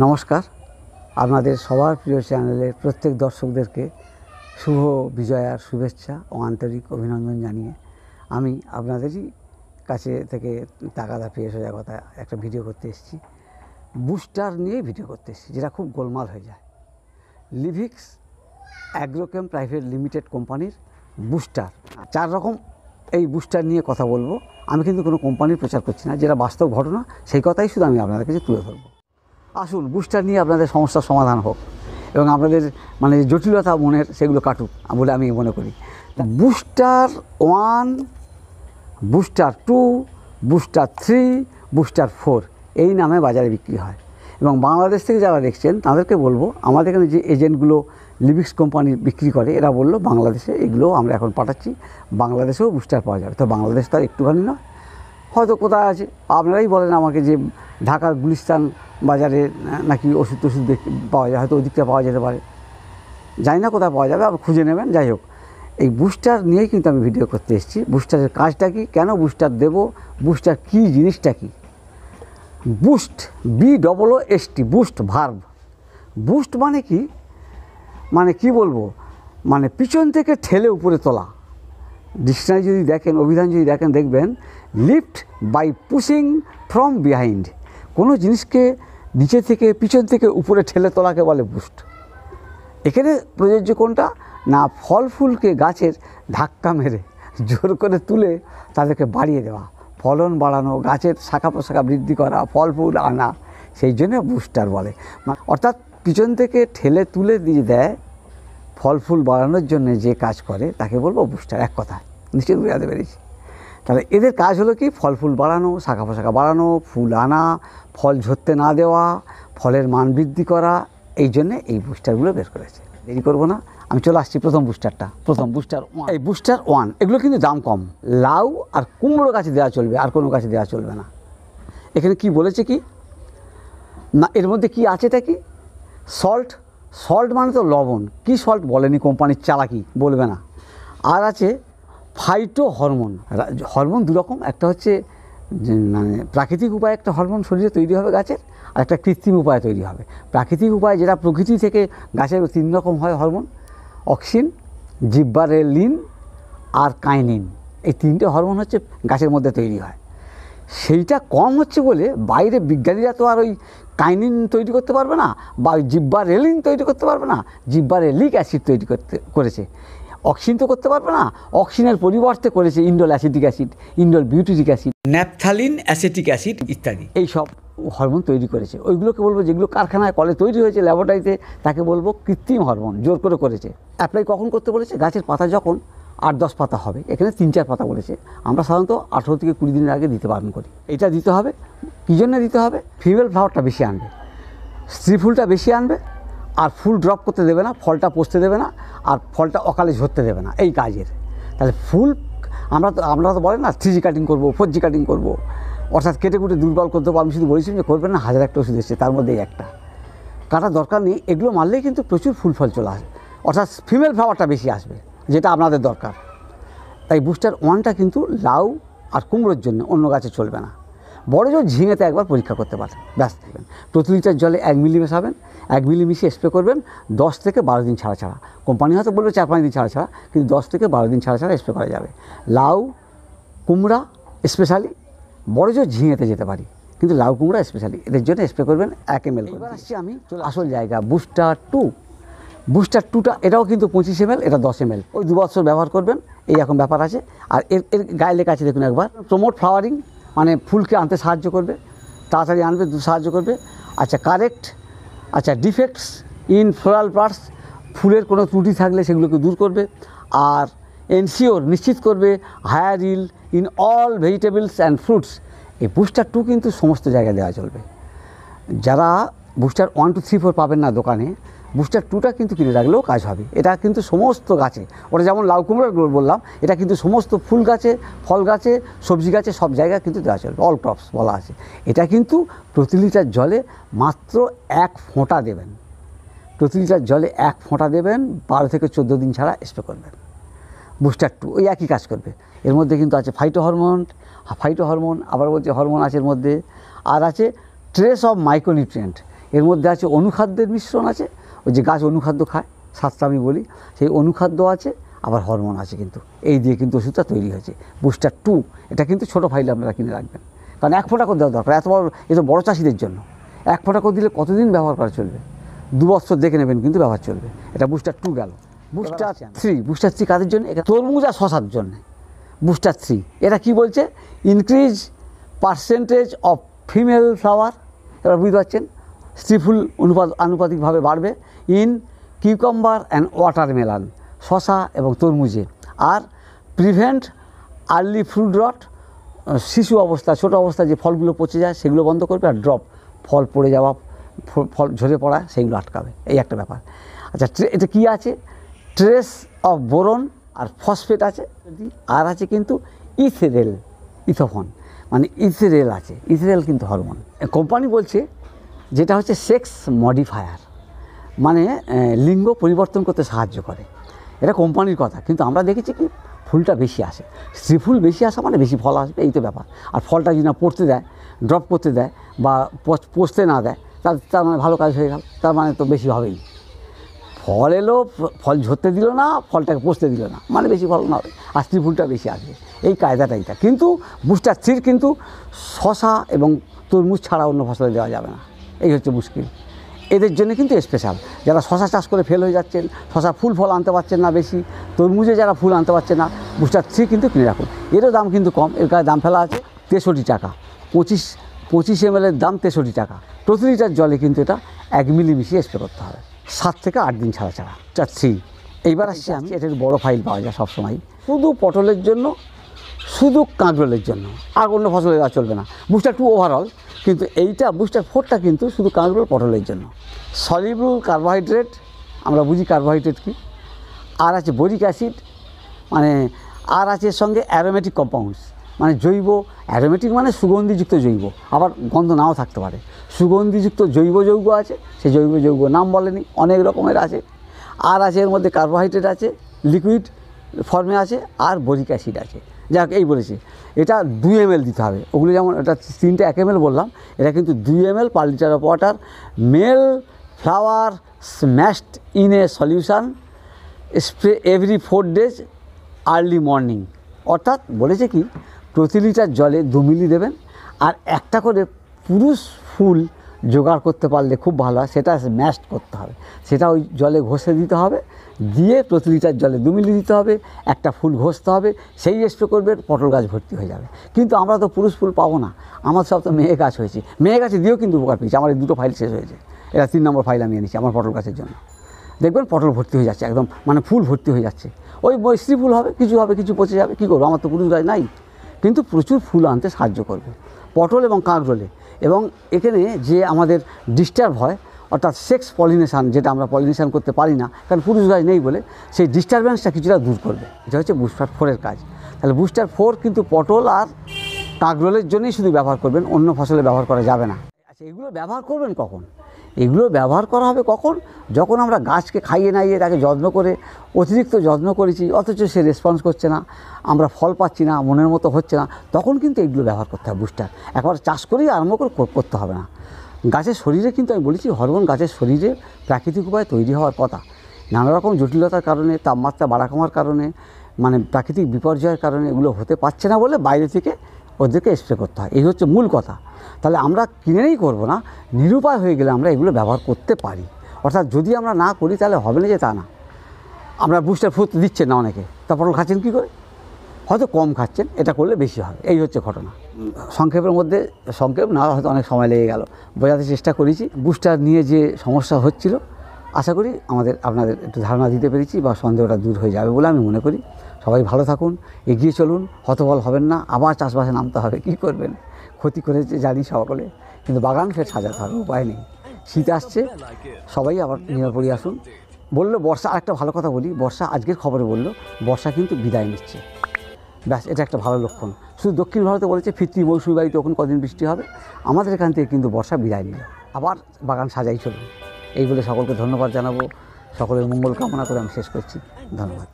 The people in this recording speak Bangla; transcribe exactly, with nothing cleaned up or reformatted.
नमस्कार आपनादेर सबार प्रिय चैनले प्रत्येक दर्शकदेरके शुभ विजयार शुभेच्छा ओ आंतरिक अभिनंदन जानिए आमी आपनादेरई काछे थेके तागादा पेये सोजा कथा एकटा भिडियो करते एसेछि बुस्टार निये भिडियो करते एसेछि जेटा खूब गोलमाल हये जाय। लिभिक्स एग्रोकेम प्राइवेट लिमिटेड कोम्पानिर बुस्टार चार रकम এই বুস্টার নিয়ে কথা বলবো। আমি কিন্তু কোনো কোম্পানির প্রচার করছি না, যেটা বাস্তব ঘটনা সেই কথাই শুধু আমি আপনাদের কাছে তুলে ধরবো। আসুন বুস্টার নিয়ে আপনাদের সমস্যার সমাধান হোক এবং আপনাদের মানে জটিলতা মনের সেগুলো কাটুক বলে আমি মনে করি। Booster one, booster two, booster three, booster four এই নামে বাজারে বিক্রি হয় এবং বাংলাদেশ থেকে যারা দেখছেন তাদেরকে বলবো আমাদের এখানে যে এজেন্টগুলো লিভিক্স কোম্পানি বিক্রি করে এরা বললো বাংলাদেশে এগুলো আমরা এখন পাঠাচ্ছি, বাংলাদেশেও বুস্টার পাওয়া যাবে। তো বাংলাদেশ তার একটুখানি নয়, হয়তো কোথায় আছে আপনারাই বলেন আমাকে যে ঢাকার গুলিস্তান বাজারে নাকি ওষুধ টষুধ পাওয়া যায়, হয়তো ওদিকটা পাওয়া যেতে পারে, জানি না কোথায় পাওয়া যাবে, আপনি খুঁজে নেবেন। যাই হোক, এই বুস্টার নিয়েই কিন্তু আমি ভিডিও করতে এসেছি। বুস্টারের কাজটা কী, কেন বুস্টার দেব, বুস্টার কী জিনিসটা কী। Boost B double O S T boost verb. Boost মানে কি, মানে কি বলবো, মানে পিছন থেকে ঠেলে উপরে তোলা। ডিকশনারি যদি দেখেন, অভিধান যদি দেখেন, দেখবেন lift by pushing from behind. কোনো জিনিসকে নিচে থেকে পিছন থেকে উপরে ঠেলে তোলাকে বলে বুস্ট। এখানে প্রযোজ্য কোনটা না, ফল ফুলকে গাছের ধাক্কা মেরে জোর করে তুলে তাদেরকে বাড়িয়ে দেওয়া, ফলন বাড়ানো, গাছের শাখা প্রশাখা বৃদ্ধি করা, ফল ফুল আনা, সেই জন্য বুস্টার বলে। অর্থাৎ পিছন থেকে ঠেলে তুলে দিয়ে দেয় ফল ফুল বাড়ানোর জন্য যে কাজ করে তাকে বলবো বুস্টার। এক কথায় নিশ্চয়ই বুঝাতে পেরেছি। তাহলে এদের কাজ হলো কি, ফল ফুল বাড়ানো, শাখা প্রশাখা বাড়ানো, ফুল আনা, ফল ঝরতে না দেওয়া, ফলের মান বৃদ্ধি করা, এই জন্যে এই বুস্টারগুলো বের করেছে। দেরি করবো না, আমি চলে আসছি প্রথম বুস্টারটা। প্রথম বুস্টার ওয়ান, এই বুস্টার ওয়ান এগুলো কিন্তু দাম কম, লাউ আর কুমড়ো গাছে দেওয়া চলবে, আর কোনো গাছে দেওয়া চলবে না। এখানে কি বলেছে কি না, এর মধ্যে কি আছে তা কি, সল্ট। সল্ট মানে তো লবণ, কি সল্ট বলেনি কোম্পানির চালাকি, বলবে না। আর আছে ফাইটো হরমোন। হরমোন দুরকম, একটা হচ্ছে মানে প্রাকৃতিক উপায়ে একটা হরমোন শরীরে তৈরি হবে গাছের, আর একটা কৃত্রিম উপায়ে তৈরি হবে। প্রাকৃতিক উপায়ে যেটা প্রকৃতি থেকে গাছের তিন রকম হয় হরমোন, অক্সিন, জিব্বারেলিন আর কাইনিন, এই তিনটে হরমোন হচ্ছে গাছের মধ্যে তৈরি হয়। সেইটা কম হচ্ছে বলে বাইরে বিজ্ঞানীরা তো আর ওই কাইনিন তৈরি করতে পারবে না, বা জিব্বারেলিন তৈরি করতে পারবে না, জিব্বারেলিক অ্যাসিড তৈরি করতে করেছে। অক্সিন তো করতে পারবে না, অক্সিনের পরিবর্তে করেছে indole acetic acid, indole butyric acid, naphthalene acetic acid ইত্যাদি এই সব হরমোন তৈরি করেছে। ওইগুলোকে বলবো যেগুলো কারখানায় কলে তৈরি হয়েছে ল্যাবরেটরিতে তাকে বলবো কৃত্রিম হরমোন, জোর করে করেছে। অ্যাপ্লাই কখন করতে বলেছে, গাছের পাতা যখন আট দশ পাতা হবে, এখানে তিন চার পাতা বলেছে, আমরা সাধারণত আঠেরো থেকে কুড়ি দিনের আগে দিতে বারণ করি। এটা দিতে হবে, কী জন্য দিতে হবে, ফিমেল ফ্লাওয়ারটা বেশি আনবে, স্ত্রী ফুলটা বেশি আনবে, আর ফুল ড্রপ করতে দেবে না, ফলটা পচতে দেবে না, আর ফলটা অকালে ঝরতে দেবে না, এই কাজের। তাহলে ফুল আমরা তো আমরা তো বলেন না থ্রি জি কাটিং করবো, ফোর জি কাটিং করবো, অর্থাৎ কেটে কুটে দুর্বল করতে হবে। আমি শুধু বলেছিলাম যে করবেন না, হাজার একটা ওষুধ এসছে তার মধ্যেই একটা কাটার দরকার নেই, এগুলো মারলেই কিন্তু প্রচুর ফুল ফল চলে আসবে, অর্থাৎ ফিমেল ফ্লাওয়ারটা বেশি আসবে যেটা আপনাদের দরকার। তাই বুস্টার ওয়ানটা কিন্তু লাউ আর কুমড়োর জন্য, অন্য গাছে চলবে না। বড় জোর ঝিঙেতে একবার পরীক্ষা করতে পারেন, ব্যাস থাকবেন। প্রতি লিটার জলে এক মিলি মেশাবেন, এক মিলি মিশিয়ে স্প্রে করবেন দশ থেকে বারো দিন ছাড়া ছাড়া। কোম্পানি হয়তো বলবে চার পাঁচ দিন ছাড়া ছাড়া, কিন্তু দশ থেকে বারো দিন ছাড়া ছাড়া স্প্রে করা যাবে। লাউ কুমড়া স্পেশালি, বড় জোর ঝিঙেতে যেতে পারি, কিন্তু লাউ কুমড়া স্পেশালি এদের জন্য স্প্রে করবেন এক এম এল। এবার আসছি আমি আসল জায়গা, বুস্টার টু। বুস্টার টুটা এটাও কিন্তু পঁচিশ এম এল, এটা দশ এম এল, ওই দু বছর ব্যবহার করবেন, এই রকম ব্যাপার আছে। আর এর এর গায়ে লেখা আছে দেখুন একবার, প্রমোট ফ্লাওয়ারিং মানে ফুলকে আনতে সাহায্য করবে, তাড়াতাড়ি আনবে, সাহায্য করবে। আচ্ছা কারেক্ট, আচ্ছা ডিফেক্টস ইন ফ্লোরাল পার্টস, ফুলের কোনো ত্রুটি থাকলে সেগুলোকে দূর করবে। আর এনশিওর, নিশ্চিত করবে higher yield in all vegetables and fruits. এই বুস্টার টু কিন্তু সমস্ত জায়গায় দেওয়া চলবে। যারা booster one two three four পাবেন না দোকানে, বুস্টার টুটা কিন্তু কিনে রাখলেও কাজ হবে। এটা কিন্তু সমস্ত গাছে, ওটা যেমন লাউ কুমড়ার বললাম, এটা কিন্তু সমস্ত ফুল গাছে, ফল গাছে, সবজি গাছে, সব জায়গায় কিন্তু দেওয়া চলবে, অল ক্রপস বলা আছে। এটা কিন্তু প্রতি লিটার জলে মাত্র এক ফোঁটা দেবেন, প্রতি লিটার জলে এক ফোঁটা দেবেন, বারো থেকে চোদ্দো দিন ছাড়া স্প্রে করবেন। বুস্টার টু ওই একই কাজ করবে। এর মধ্যে কিন্তু আছে ফাইটো হরমোন, ফাইটো হরমোন আবার বলছে হরমোন আছে এর মধ্যে, আর আছে ট্রেস অফ মাইক্রোনিউট্রিয়েন্ট। एर मध्य आछे अनुखाद्यर मिश्रण आछे ओई जे गाछ अनुखाद्य खाय सातटा आमी बोली सेई अनुखाद्य आछे आबार हरमोन आछे किन्तु एई दिये किन्तु ओषुधटा तैरि होयेछे बुस्टार टू एटा किन्तु छोटो फाइले आपनारा किने राखबेन कारण एक फोटा करे देওয়া दरकार एत बड़ एतो बड़ चाषीदेर जोन्नो एक फोटा करे दिले कतदिन व्यवहार करा चलबे दु बछर देखे नेबेन किन्तु व्यवहार चलबे एटा बुस्टार टू गेल बुस्टार थ्री बुस्टार थ्री कादेर जोन्नो एटा तरमुज आर शशार जोन्नो बुस्टार थ्री एटा कि बोलछे increase percentage of female flower এবার বুঝতে পারছেন স্ত্রীফুল অনুপাত আনুপাতিকভাবে বাড়বে ইন কিউকাম্বার অ্যান্ড ওয়াটারমেলন শশা এবং তরমুজে আর প্রিভেন্ট আর্লি ফ্রুট রট শিশু অবস্থা ছোট অবস্থা যে ফলগুলো পচে যায় সেগুলো বন্ধ করবে আর ড্রপ ফল পড়ে যাওয়া ফল ঝরে পড়া সেগুলো আটকাবে এই একটা ব্যাপার। আচ্ছা এটা কী আছে ট্রেস অফ বোরন আর ফসফেট আছে আর আছে কিন্তু ইথেরেল ইথোফন মানে ইথেরেল আছে ইথেরেল কিন্তু হরমোন কোম্পানি বলছে যেটা হচ্ছে সেক্স মডিফায়ার মানে লিঙ্গ পরিবর্তন করতে সাহায্য করে এটা কোম্পানির কথা কিন্তু আমরা দেখেছি কি ফুলটা বেশি আসে স্ত্রী ফুল বেশি আসা মানে বেশি ফল আসবে এই তো ব্যাপার আর ফলটা যদি না পড়তে দেয় ড্রপ করতে দেয় বা পচতে না দেয় তার তার মানে ভালো কাজ হয়ে গেল তার মানে তো বেশি হবেই ফল এলো ফল ঝরতে দিল না ফলটাকে পচতে দিল না মানে বেশি ফল না হবে আর স্ত্রী ফুলটা বেশি আসবে এই কায়দাটাই তা কিন্তু বুস্টার থ্রির কিন্তু শশা এবং তরমুজ ছাড়া অন্য ফসলে দেওয়া যাবে না এই হচ্ছে মুশকিল এদের জন্য কিন্তু স্পেশাল যারা শশা চাষ করে ফেল হয়ে যাচ্ছেন শশা ফুল ফল আনতে পারছেন না বেশি তরমুজে যারা ফুল আনতে পারছে না বুস্টার থ্রি কিন্তু কিনে রাখুন এরও দাম কিন্তু কম এর গায়ে দাম ফেলা আছে তেষট্টি টাকা পঁচিশ পঁচিশ এম এলের দাম তেষট্টি টাকা প্রতি লিটার জলে কিন্তু এটা এক মিলি মিশিয়ে স্প্রে করতে হবে সাত থেকে আট দিন ছাড়া ছাড়া চার থ্রি এইবার আসছি আমি এটার বড়ো ফাইল পাওয়া যায় সবসময় শুধু পটলের জন্য শুধু কাঁকরোলের জন্য আর অন্য ফসলে দেওয়া চলবে না বুস্টার টু ওভারঅল কিন্তু এইটা বুস্টার ফোরটা কিন্তু শুধু কাঁকরোল পটলের জন্য সলিউবল কার্বোহাইড্রেট আমরা বুঝি কার্বোহাইড্রেট কি আর আছে বোরিক অ্যাসিড মানে আর আছে সঙ্গে অ্যারোমেটিক কম্পাউন্ডস মানে জৈব অ্যারোমেটিক মানে সুগন্ধিযুক্ত জৈব আবার গন্ধ নাও থাকতে পারে সুগন্ধিযুক্ত জৈব যৌগ আছে সেই জৈব যৌগ নাম বলেনি অনেক রকমের আছে আর আছে এর মধ্যে কার্বোহাইড্রেট আছে লিকুইড ফর্মে আছে আর বোরিক অ্যাসিড আছে যাক এই বলেছি এটা দুই এম এল দিতে হবে ওগুলো যেমন এটা তিনটে এক এম এল বললাম এটা কিন্তু দুই M L per litre of water male flower smashed in a solution spray every four days early morning অর্থাৎ বলেছে কি প্রতি লিটার জলে দু মিলি দেবেন আর একটা করে পুরুষ ফুল জোগাড় করতে পারলে খুব ভালো হয় সেটা ম্যাশড করতে হবে সেটা ওই জলে ঘষে দিতে হবে দিয়ে প্রতি লিটার জলে দু মিলি দিতে হবে একটা ফুল ঘষতে হবে সেই স্প্রে করবে পটল গাছ ভর্তি হয়ে যাবে কিন্তু আমরা তো পুরুষ ফুল পাবো না আমার সব তো মেয়ে গাছ হয়েছে মেয়ে গাছে দিয়েও কিন্তু উপকার পেয়েছি আমার এই দুটো ফাইল শেষ হয়েছে এটা তিন নম্বর ফাইল আমি এনেছি আমার পটল গাছের জন্য দেখবেন পটল ভর্তি হয়ে যাচ্ছে একদম মানে ফুল ভর্তি হয়ে যাচ্ছে ওই বৈশ্রী ফুল হবে কিছু হবে কিছু পচে যাবে কী করবো আমার তো পুরুষ গাছ নাই কিন্তু প্রচুর ফুল আনতে সাহায্য করবে পটল এবং কাঁকরোলে এবং এখানে যে আমাদের ডিস্টার্ব হয় অর্থাৎ সেক্স পলিনেশান যেটা আমরা পলিনেশান করতে পারি না কারণ পুরুষ গাছ নেই বলে সেই ডিস্টারবেন্সটা কিছুটা দূর করবে এটা হচ্ছে বুস্টার ফোরের কাজ তাহলে বুস্টার ফোর কিন্তু পটল আর কাঁকরোলের জন্যই শুধু ব্যবহার করবেন অন্য ফসলে ব্যবহার করা যাবে না। আচ্ছা এগুলো ব্যবহার করবেন কখন এগুলো ব্যবহার করা হবে কখন যখন আমরা গাছকে খাইয়ে নাইয়ে তাকে যত্ন করে অতিরিক্ত যত্ন করেছি অথচ সে রেসপন্স করছে না আমরা ফল পাচ্ছি না মনের মতো হচ্ছে না তখন কিন্তু এগুলো ব্যবহার করতে হবে বুস্টার একবার চাষ করেই আরম্ভ করে করতে হবে না গাছের শরীরে কিন্তু আমি বলেছি হরমোন গাছের শরীরে প্রাকৃতিক উপায়ে তৈরি হওয়ার কথা নানা রকম জটিলতার কারণে তাপমাত্রা বাড়া কমার কারণে মানে প্রাকৃতিক বিপর্যয়ের কারণে এগুলো হতে পারছে না বলে বাইরে থেকে ওদেরকে স্প্রে করতে হয় এই হচ্ছে মূল কথা তাহলে আমরা কিনেই করবো না নিরুপায় হয়ে গেলে আমরা এগুলো ব্যবহার করতে পারি অর্থাৎ যদি আমরা না করি তাহলে হবে না যে তা না আমরা বুস্টার ফুট দিচ্ছেন না অনেকে তা পটল খাচ্ছেন কী করে হয়তো কম খাচ্ছেন এটা করলে বেশি হবে এই হচ্ছে ঘটনা সংক্ষেপের মধ্যে সংক্ষেপ না হয়তো অনেক সময় লেগে গেল বোঝাতে চেষ্টা করেছি বুস্টার নিয়ে যে সমস্যা হচ্ছিল আশা করি আমাদের আপনাদের একটু ধারণা দিতে পেরেছি বা সন্দেহটা দূর হয়ে যাবে বলে আমি মনে করি সবাই ভালো থাকুন এগিয়ে চলুন হতবল হবেন না আবার চাষবাসে নামতে হবে কী করবেন ক্ষতি করেছে জানি সকলে কিন্তু বাগান ফের সাজাতে হবে উপায় নেই শীত আসছে সবাই আবার নিরাপদে আসুন বললো বর্ষা আরেকটা ভালো কথা বলি বর্ষা আজকের খবরে বললো বর্ষা কিন্তু বিদায় নিচ্ছে ব্যাস এটা একটা ভালো লক্ষণ শুধু দক্ষিণ ভারতে বলেছে ফিরতি মৌসুমি বায়ু তখন কদিন বৃষ্টি হবে আমাদের এখান থেকে কিন্তু বর্ষা বিদায় নিল আবার বাগান সাজাই চলুন এই বলে সকলকে ধন্যবাদ জানাবো সকলের মঙ্গল কামনা করে আমি শেষ করছি ধন্যবাদ।